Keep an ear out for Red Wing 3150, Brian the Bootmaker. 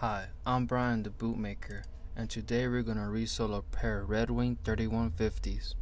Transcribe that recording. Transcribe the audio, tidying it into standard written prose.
Hi, I'm Brian the Bootmaker, and today we're gonna resell a pair of Red Wing 3150s.